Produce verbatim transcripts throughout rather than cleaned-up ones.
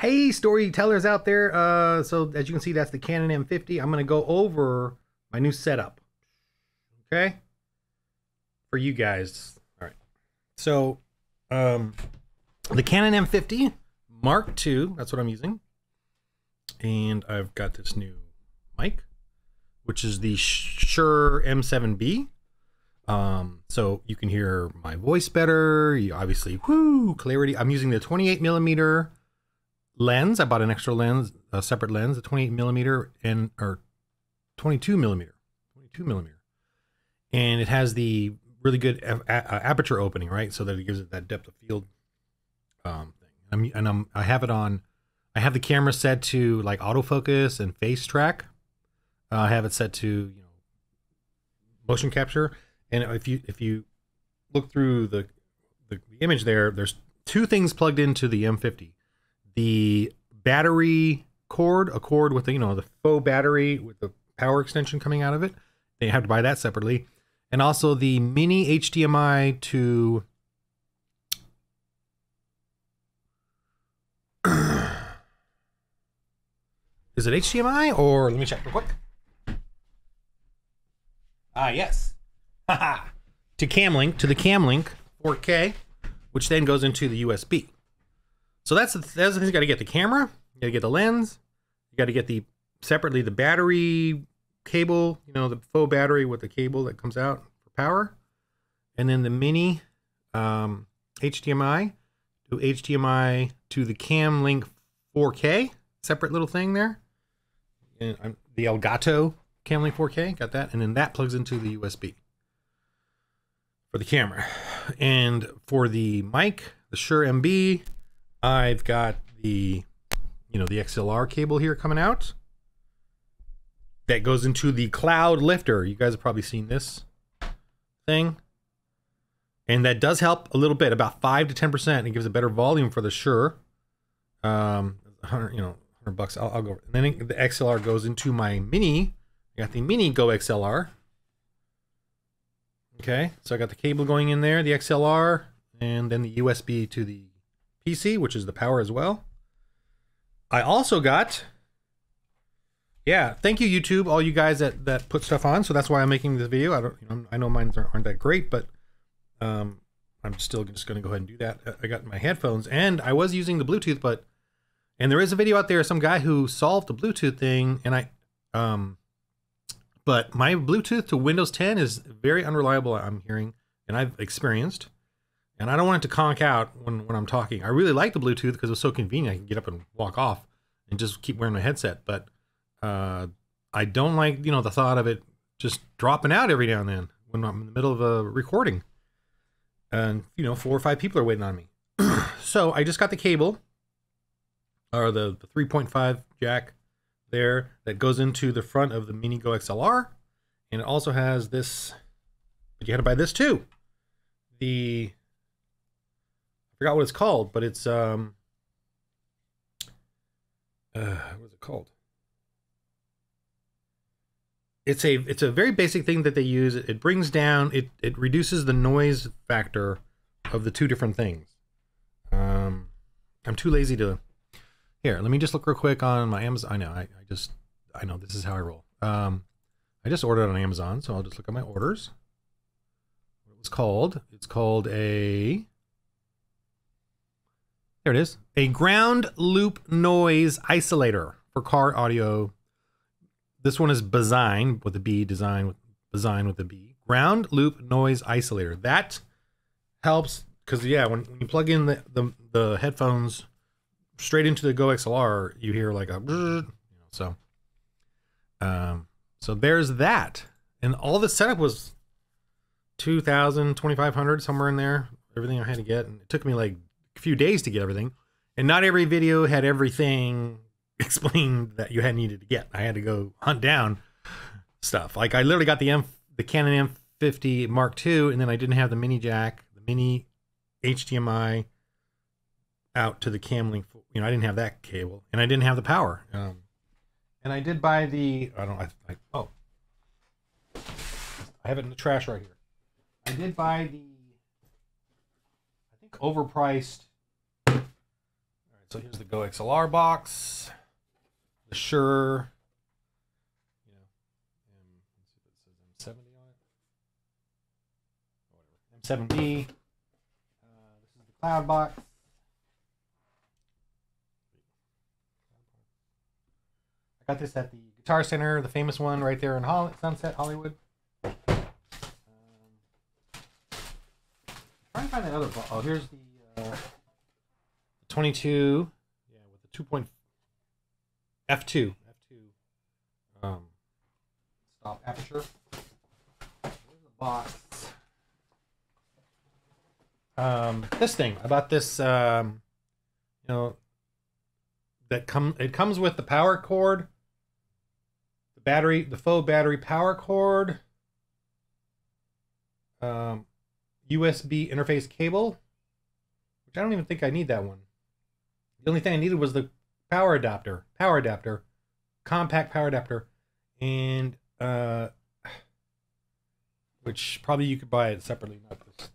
Hey, storytellers out there. Uh, so as you can see, that's the Canon M fifty. I'm going to go over my new setup. Okay. For you guys. All right. So um, the Canon M fifty Mark two, that's what I'm using. And I've got this new mic, which is the Shure M seven B. Um, so you can hear my voice better. You obviously, whoo, clarity. I'm using the twenty-eight millimeter lens. I bought an extra lens, a separate lens, a twenty-eight millimeter and, or twenty-two millimeter, twenty-two millimeter. And it has the really good a a aperture opening, right? So that it gives it that depth of field, um, thing. I'm, and I'm, I have it on, I have the camera set to like autofocus and face track. Uh, I have it set to, you know, motion capture. And if you if you look through the, the the image there, there's two things plugged into the M fifty: the battery cord, a cord with the, you know, the faux battery with the power extension coming out of it. They have to buy that separately, and also the mini H D M I to is it H D M I or let me check real quick. Ah, yes. to Cam Link, to the Cam Link four K, which then goes into the U S B. So that's the, that's the thing. You got to get the camera, you got to get the lens, you got to get the separately the battery cable, you know, the faux battery with the cable that comes out for power, and then the mini um, H D M I to H D M I to the Cam Link four K, separate little thing there, and I'm, the Elgato Cam Link four K, got that, and then that plugs into the U S B. For the camera. And for the mic, the Shure M B, I've got the, you know, the X L R cable here coming out that goes into the Cloud Lifter. You guys have probably seen this thing, and that does help a little bit, about five to ten percent. It gives a better volume for the Shure. Um, one hundred, you know, one hundred bucks. I'll, I'll go. And then the X L R goes into my mini. I got the Mini GoXLR. Okay, so I got the cable going in there, the X L R, and then the U S B to the P C, which is the power as well. I also got, yeah, thank you YouTube, all you guys that, that put stuff on. So that's why I'm making this video. I don't, you know, I know mine aren't, aren't that great, but um, I'm still just going to go ahead and do that. I got my headphones, and I was using the Bluetooth, but and there is a video out there, some guy who solved the Bluetooth thing, and I, um. But my Bluetooth to Windows ten is very unreliable, I'm hearing, and I've experienced. And I don't want it to conk out when, when I'm talking. I really like the Bluetooth because it's so convenient. I can get up and walk off and just keep wearing my headset. But uh, I don't like, you know, the thought of it just dropping out every now and then when I'm in the middle of a recording. And, you know, four or five people are waiting on me. So I just got the cable, or the, the three point five jack there that goes into the front of the Mini GoXLR, and it also has this, but you had to buy this too, the, I forgot what it's called, but it's um uh what's it called, it's a it's a very basic thing that they use. It brings down, it it reduces the noise factor of the two different things. um I'm too lazy to. Here, let me just look real quick on my Amazon. I know, I, I just, I know this is how I roll. Um, I just ordered on Amazon, so I'll just look at my orders. What it's called? It's called a. There it is. A ground loop noise isolator for car audio. This one is Bazine with a B, design with Bazine with a B. Ground loop noise isolator. That helps because yeah, when, when you plug in the the, the headphones straight into the GoXLR, you hear like a, you know, so, um, so there's that. And all the setup was two thousand, twenty-five hundred, somewhere in there, everything I had to get. And it took me like a few days to get everything. And not every video had everything explained that you had needed to get. I had to go hunt down stuff. Like I literally got the M, the Canon M fifty Mark two, and then I didn't have the mini jack, the mini H D M I out to the Cam Link. You know, I didn't have that cable, and I didn't have the power. Um, and I did buy the, I don't, I, I, oh, I have it in the trash right here. I did buy the, I think overpriced, all right, So here's the Go X L R box, the Shure, you know, M seventy on it, whatever, M seven B. Uh, this is the Cloud box. I got this at the Guitar Center, the famous one right there in Hol- Sunset, Hollywood. Um, trying to find that other box. Oh, here's the uh, twenty-two. Yeah, with the two point F two. F two. Um, stop aperture. Here's the box. Um, this thing about this, um, you know, that come. It comes with the power cord. Battery, the faux battery power cord, um, U S B interface cable, which I don't even think I need that one. The only thing I needed was the power adapter, power adapter, compact power adapter, and uh, which probably you could buy it separately, not this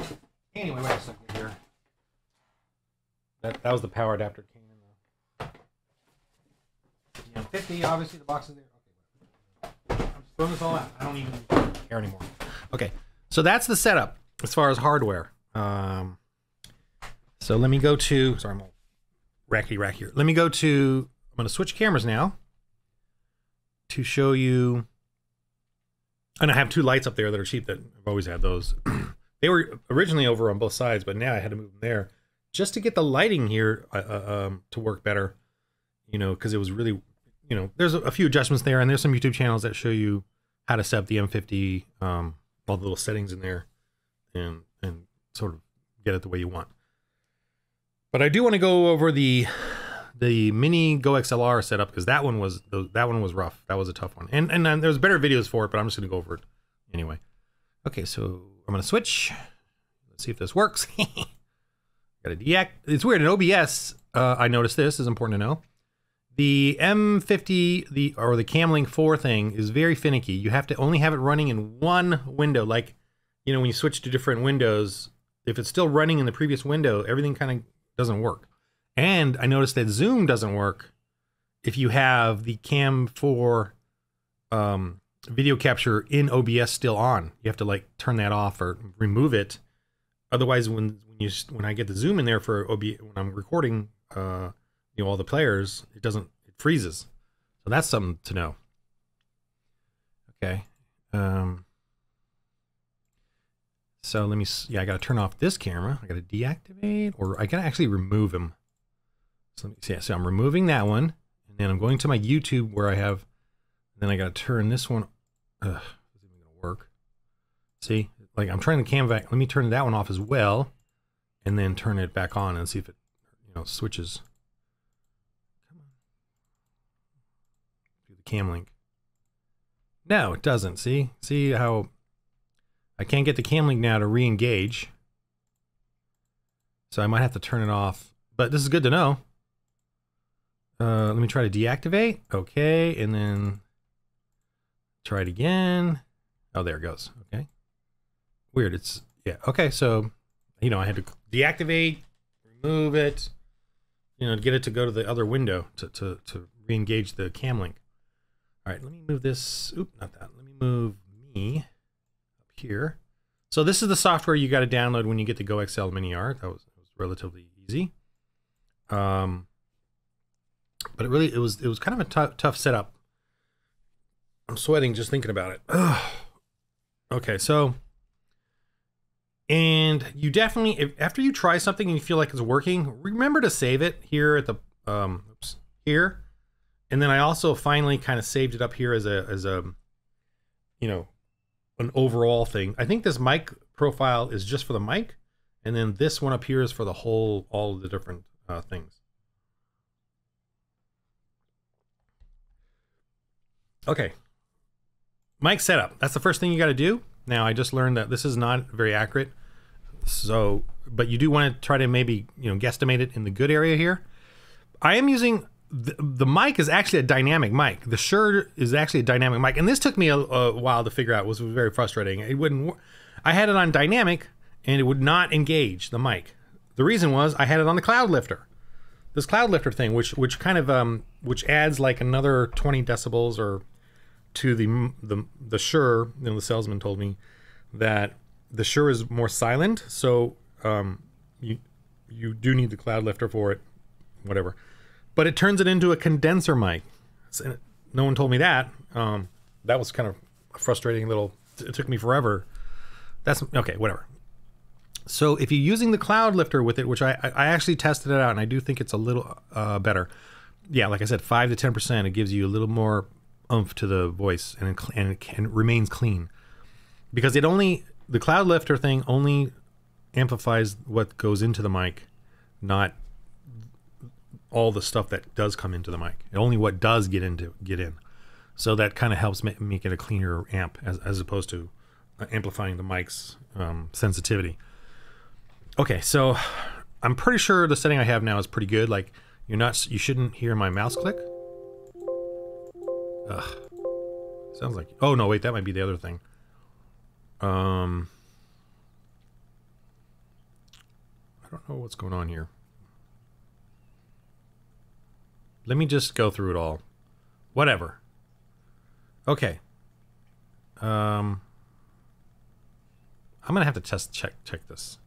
thing. Anyway, wait a second here. That that was the power adapter cable. fifty, obviously the box is there. Okay. I'm just throwing this all out. I don't even care anymore. Okay, so that's the setup as far as hardware. Um, so let me go to, sorry, I'm all racky rack here. Let me go to, I'm gonna switch cameras now to show you, and I have two lights up there that are cheap that I've always had those. They were originally over on both sides, but now I had to move them there just to get the lighting here uh, um, to work better, you know, because it was really, you know, there's a few adjustments there, and there's some YouTube channels that show you how to set up the M fifty, um, all the little settings in there, and and sort of get it the way you want. But I do want to go over the the Mini Go X L R setup, because that one was that one was rough. That was a tough one, and and, and there's better videos for it, but I'm just gonna go over it anyway. Okay, so I'm gonna switch. Let's see if this works. Got a deact. It's weird in O B S. Uh, I noticed this is important to know. The M fifty, the or the Cam Link four thing is very finicky. You have to only have it running in one window. Like, you know, when you switch to different windows, if it's still running in the previous window, everything kind of doesn't work. And I noticed that Zoom doesn't work if you have the Cam four um, video capture in O B S still on. You have to like turn that off or remove it. Otherwise, when when you when I get the Zoom in there for O B S when I'm recording. Uh, You know, all the players, it doesn't, it freezes. So that's something to know. Okay. Um, so let me, yeah, I got to turn off this camera. I got to deactivate, or I can actually remove him. So let me see. Yeah, so I'm removing that one, and then I'm going to my YouTube where I have, then I got to turn this one. Ugh, this isn't going to work. See, like I'm trying to cam back. Let me turn that one off as well, and then turn it back on and see if it, you know, switches. Cam Link. No, it doesn't. See? See how I can't get the Cam Link now to re-engage. So I might have to turn it off. But this is good to know. Uh, let me try to deactivate. Okay. And then try it again. Oh, there it goes. Okay. Weird. It's, yeah. Okay. So, you know, I had to deactivate, remove it, you know, to get it to go to the other window to, to, to re-engage the Cam Link. All right, let me move this. Oop, not that. Let me move me up here. So this is the software you got to download when you get the Go X L Mini R. That was, that was relatively easy. Um, but it really, it was, it was kind of a tough, tough setup. I'm sweating just thinking about it. Ugh. Okay, so, and you definitely, if, after you try something and you feel like it's working, remember to save it here at the, um, oops, here. And then I also finally kind of saved it up here as a, as a, you know, an overall thing. I think this mic profile is just for the mic. And then this one up here is for the whole, all of the different uh, things. Okay. Mic setup. That's the first thing you got to do. Now I just learned that this is not very accurate. So, but you do want to try to maybe, you know, guesstimate it in the good area here. I am using... The, the mic is actually a dynamic mic. The Shure is actually a dynamic mic, and this took me a, a while to figure out. It was very frustrating. It wouldn't. I had it on dynamic, and it would not engage the mic. The reason was I had it on the Cloud Lifter. This Cloud Lifter thing, which which kind of um, which adds like another twenty decibels or to the the the Shure. You know, the salesman told me that the Shure is more silent, so um, you you do need the Cloud Lifter for it, whatever. But it turns it into a condenser mic. So, no one told me that. Um, that was kind of a frustrating little. It took me forever. That's okay. Whatever. So if you're using the Cloud Lifter with it, which I, I actually tested it out, and I do think it's a little uh, better. Yeah, like I said, five to ten percent. It gives you a little more oomph to the voice, and it, and it, can, it remains clean. Because it only, the Cloud Lifter thing only amplifies what goes into the mic, not all the stuff that does come into the mic. Only what does get into get in. So that kind of helps make, make it a cleaner amp, as, as opposed to amplifying the mic's um, sensitivity. Okay, so I'm pretty sure the setting I have now is pretty good. Like, you're not, you shouldn't hear my mouse click. Ugh. Sounds like, oh no, wait, that might be the other thing. Um, I don't know what's going on here. Let me just go through it all. Whatever. Okay. Um, I'm gonna have to test check check this.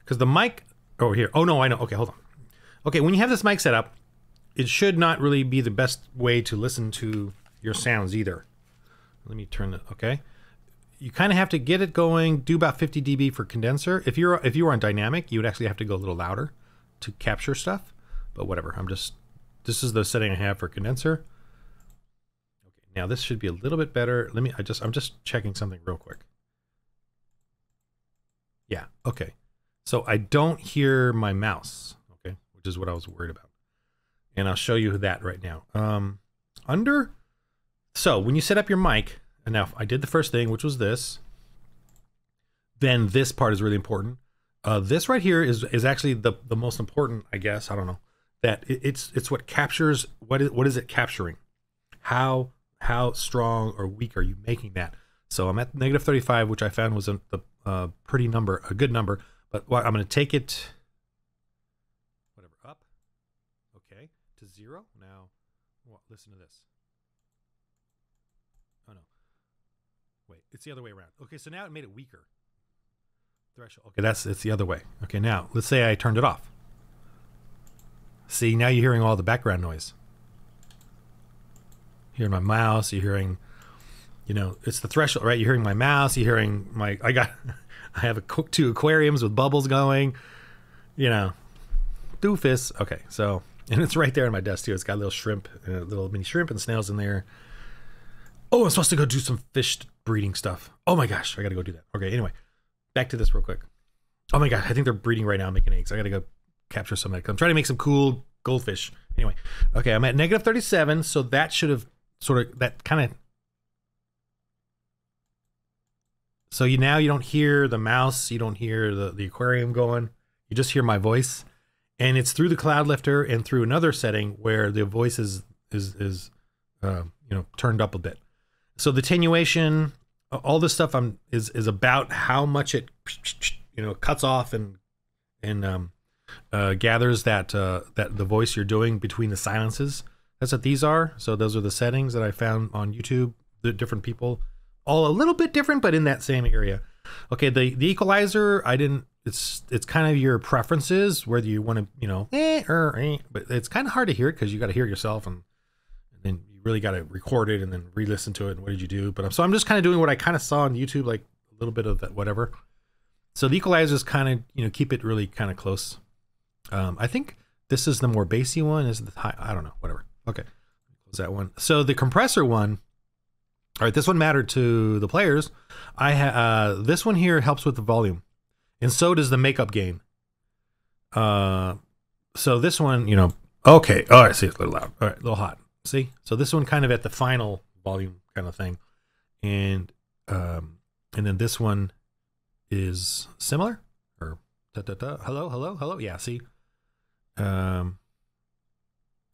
Because the mic, oh here, oh no, I know, okay, hold on. Okay, when you have this mic set up, it should not really be the best way to listen to your sounds either. Let me turn it, okay. You kind of have to get it going, do about fifty D B for condenser. If you're if you were on dynamic, you would actually have to go a little louder to capture stuff, but whatever, I'm just, this is the setting I have for condenser. Okay, now this should be a little bit better. Let me, I just, I'm just checking something real quick. Yeah, okay. So I don't hear my mouse, okay, which is what I was worried about. And I'll show you that right now. Um, under, so when you set up your mic, and now I did the first thing, which was this, then this part is really important. Uh, this right here is, is actually the, the most important, I guess, I don't know, that it, it's it's what captures, what is, what is it capturing? How, how strong or weak are you making that? So I'm at negative thirty-five, which I found was a, a pretty number, a good number. But I'm going to take it, whatever, up, okay, to zero. Now, well, listen to this. Oh, no. Wait, it's the other way around. Okay, so now it made it weaker. Threshold. Okay, that's, it's the other way. Okay, now, let's say I turned it off. See, now you're hearing all the background noise. Hearing my mouse, you're hearing, you know, it's the threshold, right? You're hearing my mouse, you're hearing my, I got... I have a cook two aquariums with bubbles going, you know, doofus. Okay, so, and it's right there in my desk too. It's got a little shrimp, a little mini shrimp and snails in there. Oh, I'm supposed to go do some fish breeding stuff. Oh my gosh, I gotta go do that. Okay, anyway, back to this real quick. Oh my god, I think they're breeding right now, making eggs. I gotta go capture some of that. I'm trying to make some cool goldfish. Anyway, okay, I'm at negative thirty-seven, so that should have sort of, that kind of, so you now you don't hear the mouse, you don't hear the, the aquarium going, you just hear my voice. And it's through the Cloud Lifter and through another setting where the voice is, is, is uh, you know, turned up a bit. So the attenuation, all this stuff I'm, is, is about how much it, you know, cuts off and, and um, uh, gathers that, uh, that the voice you're doing between the silences. That's what these are. So those are the settings that I found on YouTube, the different people. All a little bit different, but in that same area. Okay, the, the equalizer, I didn't, it's it's kind of your preferences, whether you want to, you know, eh, er, eh, but it's kind of hard to hear it because you got to hear it yourself, and, and then you really got to record it and then re-listen to it and what did you do. But I'm, so I'm just kind of doing what I kind of saw on YouTube, like a little bit of that, whatever. So the equalizers kind of, you know, keep it really kind of close. Um, I think this is the more bassy one, is the high, I don't know, whatever. Okay, close that one. So the compressor one, all right, this one mattered to the players. I ha uh, this one here helps with the volume, and so does the makeup gain. Uh, so this one, you know, okay. All right, see, it's a little loud. All right, a little hot. See, so this one kind of at the final volume kind of thing, and um, and then this one is similar. Or da, da, da, hello, hello, hello. Yeah, see, um,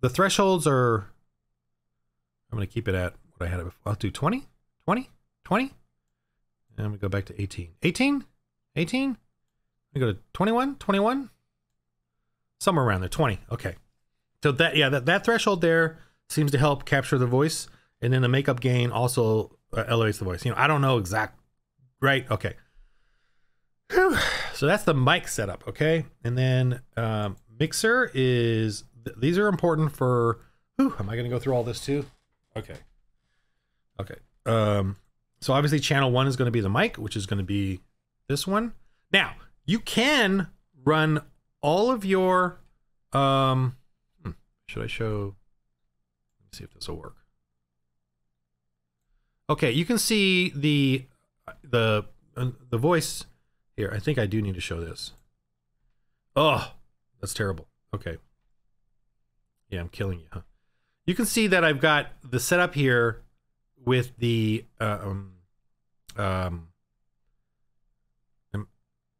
the thresholds are. I'm gonna keep it at. What I had it before. I'll do twenty, twenty, twenty, and I'm gonna go back to eighteen, eighteen, eighteen. me go to twenty-one, twenty-one, somewhere around there, twenty. Okay. So that, yeah, that, that threshold there seems to help capture the voice. And then the makeup gain also uh, elevates the voice. You know, I don't know exact, right? Okay. Whew. So that's the mic setup. Okay. And then um, mixer is, th these are important for, whew, am I going to go through all this too? Okay. Okay. Um, so obviously channel one is going to be the mic, which is going to be this one. Now you can run all of your, um, hmm, should I show, let me see if this will work. Okay. You can see the, the, uh, the voice here. I think I do need to show this. Oh, that's terrible. Okay. Yeah. I'm killing you. Huh? You can see that I've got the setup here with the, uh, um, um, I'm,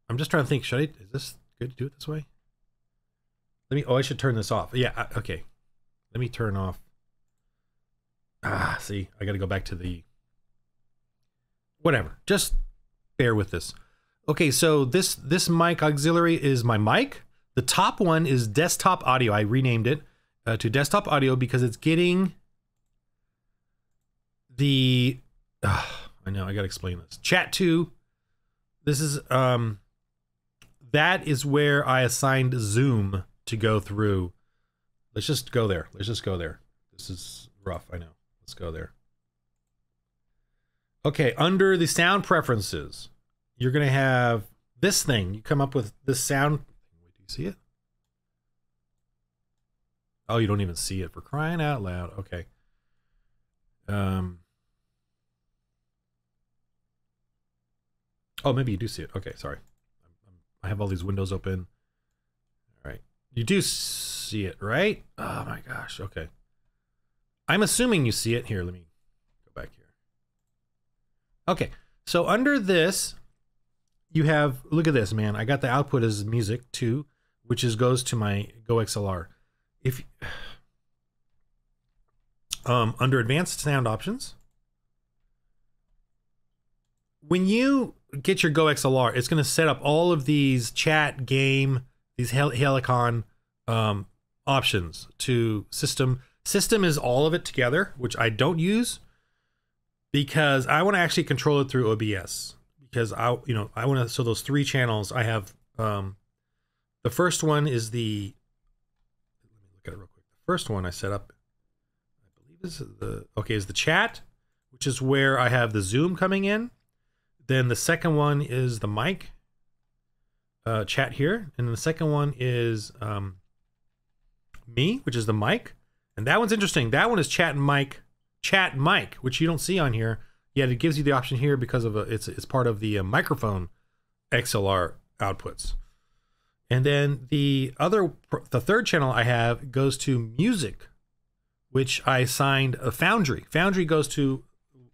I'm just trying to think, should I, is this good to do it this way? Let me, oh, I should turn this off. Yeah. Okay. Let me turn off. Ah, see, I got to go back to the, whatever, just bear with this. Okay. So this, this mic auxiliary is my mic. The top one is desktop audio. I renamed it uh, to desktop audio because it's getting the, uh, I know I got to explain this. Chat two. This is, um, that is where I assigned Zoom to go through. Let's just go there. Let's just go there. This is rough. I know. Let's go there. Okay. Under the sound preferences, you're going to have this thing. You come up with this sound. Wait, do you see it? Oh, you don't even see it, for crying out loud. Okay. Um, oh, maybe you do see it. Okay, sorry. I'm, I'm, I have all these windows open. All right. You do see it, right? Oh my gosh. Okay. I'm assuming you see it. Here, let me go back here. Okay. So under this, you have, look at this, man. I got the output as music too, which is goes to my Go X L R. If Um, under advanced sound options, when you get your Go X L R, it's going to set up all of these chat, game, these Hel Helicon um, options to system. System is all of it together, which I don't use because I want to actually control it through O B S. Because I, you know, I want to. So those three channels I have. Um, the first one is the. Let me look at it real quick. The first one I set up. Is the okay is the chat, which is where I have the Zoom coming in. Then the second one is the mic uh, chat here, and the second one is um, me, which is the mic. And that one's interesting. That one is chat and mic, chat mic, which you don't see on here yet. It gives you the option here because of a, it's it's part of the uh, microphone X L R outputs. And then the other the third channel I have goes to music, which I assigned a Foundry. Foundry goes to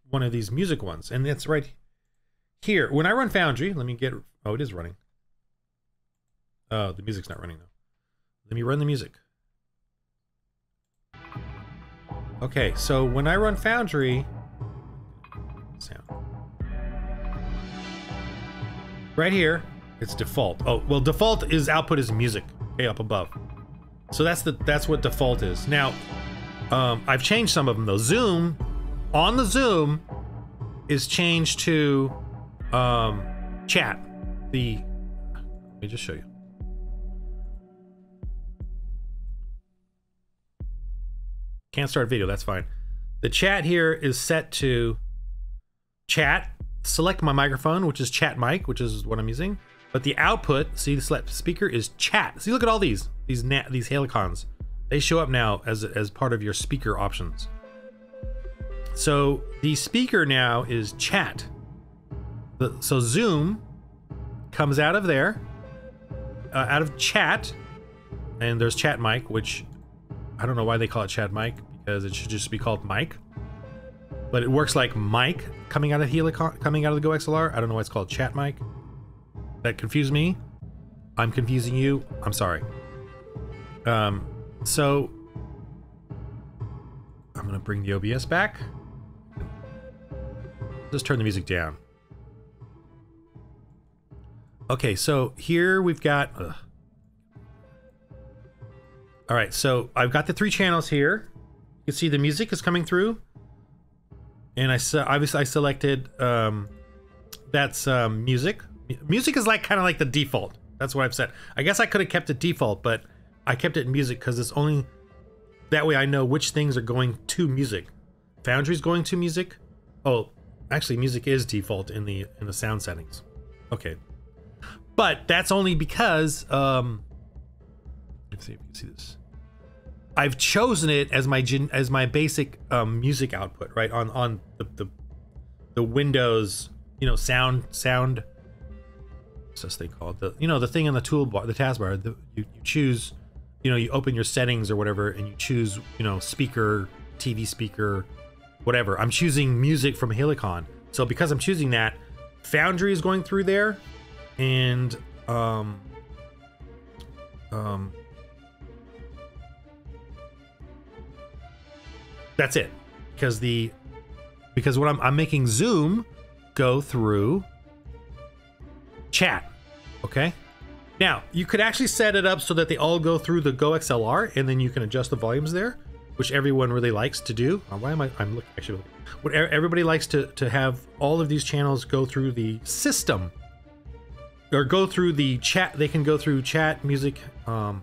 one of these music ones, and it's right here. When I run Foundry, let me get, oh, it is running. Oh, the music's not running though. Let me run the music. Okay, so when I run Foundry, sound. Right here, it's default. Oh, well, default is output is music, okay, up above. So that's the that's what default is. Now, Um, I've changed some of them though. Zoom, on the Zoom, is changed to um, chat. The let me just show you. Can't start video. That's fine. The chat here is set to chat. Select my microphone, which is chat mic, which is what I'm using. But the output, see the select speaker is chat. See, look at all these these nat these Helicons. They show up now as, as part of your speaker options. So the speaker now is chat. The, so Zoom comes out of there, uh, out of chat, and there's chat mic, which I don't know why they call it chat mic, because it should just be called mic. But it works like mic coming out of Helicon, coming out of the Go X L R. I don't know why it's called chat mic. That confused me. I'm confusing you. I'm sorry. Um, So I'm going to bring the O B S back. Just turn the music down. Okay, so here we've got... Ugh. All right, so I've got the three channels here. You can see the music is coming through. And I obviously I selected... Um, that's um, music. Music is like kind of like the default. That's what I've said. I guess I could have kept it default, but I kept it in music because it's only... That way I know which things are going to music. Foundry's going to music. Oh, actually music is default in the in the sound settings. Okay. But that's only because um let's see if you can see this. I've chosen it as my as my basic um music output, right? On on the the, the Windows, you know, sound sound what's this thing called? The you know, the thing on the toolbar, the taskbar, the, you, you choose, you know, you open your settings or whatever and you choose, you know, speaker, T V speaker, whatever. I'm choosing music from Helicon. So because I'm choosing that, Foundry is going through there and um um that's it. Because the because what I'm I'm making Zoom go through chat. Okay? Now, you could actually set it up so that they all go through the Go X L R, and then you can adjust the volumes there, which everyone really likes to do. Uh, why am I? I'm looking actually. What everybody likes to to have all of these channels go through the system, or go through the chat. They can go through chat, music, um,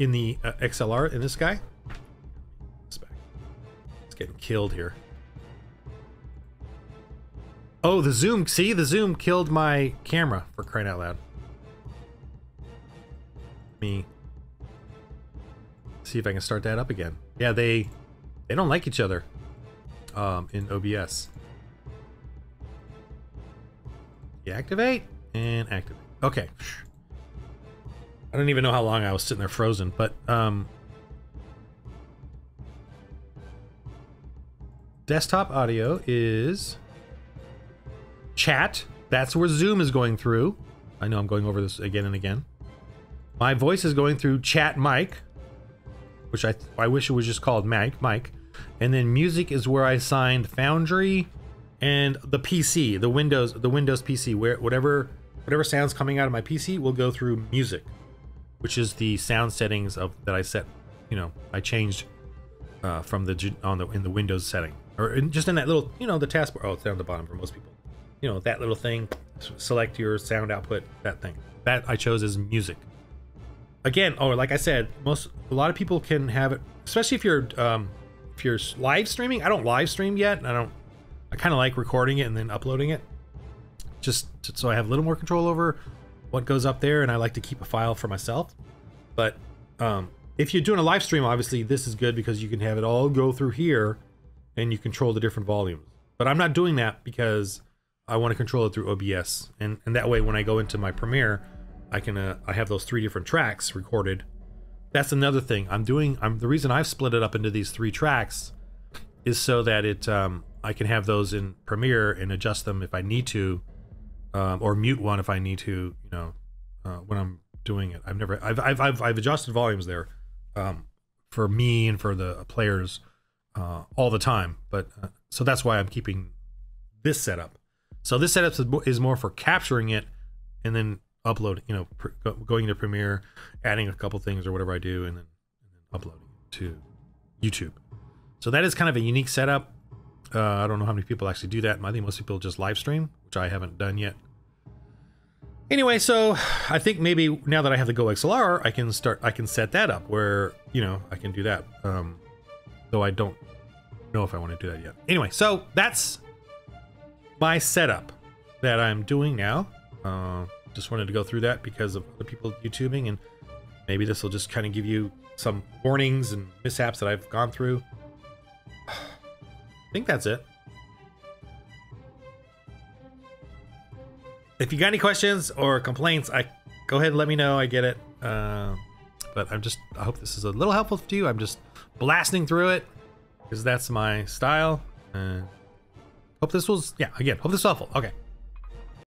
in the uh, X L R. In this guy, it's back. It's getting killed here. Oh, the Zoom. See, the Zoom killed my camera, for crying out loud. Me see if I can start that up again. Yeah, they they don't like each other um, in O B S. Deactivate and activate. Okay. I don't even know how long I was sitting there frozen, but um, desktop audio is chat. That's where Zoom is going through. I know I'm going over this again and again. My voice is going through chat mic, which I I wish it was just called mic, mic. And then music is where I signed Foundry and the P C, the Windows, the Windows P C, where whatever whatever sounds coming out of my P C will go through music, which is the sound settings of that I set, you know, I changed uh, from the on the in the Windows setting, or in, just in that little, you know, the taskbar. Oh, it's down the bottom for most people. You know, that little thing, select your sound output, that thing. That I chose as music. Again, oh, like I said, most a lot of people can have it, especially if you're um, if you're live streaming. I don't live stream yet. I don't. I kind of like recording it and then uploading it, just so I have a little more control over what goes up there, and I like to keep a file for myself. But um, if you're doing a live stream, obviously this is good because you can have it all go through here, and you control the different volumes. But I'm not doing that because I want to control it through O B S, and and that way when I go into my Premiere, I can uh, I have those three different tracks recorded. That's another thing I'm doing. I'm the reason I've split it up into these three tracks is so that it um, I can have those in Premiere and adjust them if I need to, um, or mute one if I need to. You know, uh, when I'm doing it, I've never I've I've I've, I've adjusted volumes there um, for me and for the players uh, all the time. But uh, so that's why I'm keeping this setup. So this setup is more for capturing it and then uploading, you know, pr going to Premiere, adding a couple things or whatever I do, and then, and then uploading to YouTube. So that is kind of a unique setup. Uh, I don't know how many people actually do that. I think most people just live stream, which I haven't done yet. Anyway, so I think maybe now that I have the Go X L R, I can start, I can set that up where, you know, I can do that. Um, though I don't know if I want to do that yet. Anyway, so that's my setup that I'm doing now. Uh, Just wanted to go through that because of other people YouTubing, and maybe this will just kind of give you some warnings and mishaps that I've gone through. I think that's it. If you got any questions or complaints, I go ahead and let me know. I get it. Uh, but I'm just, I hope this is a little helpful to you. I'm just blasting through it because that's my style. Uh, hope this was, yeah, again, hope this was helpful. Okay.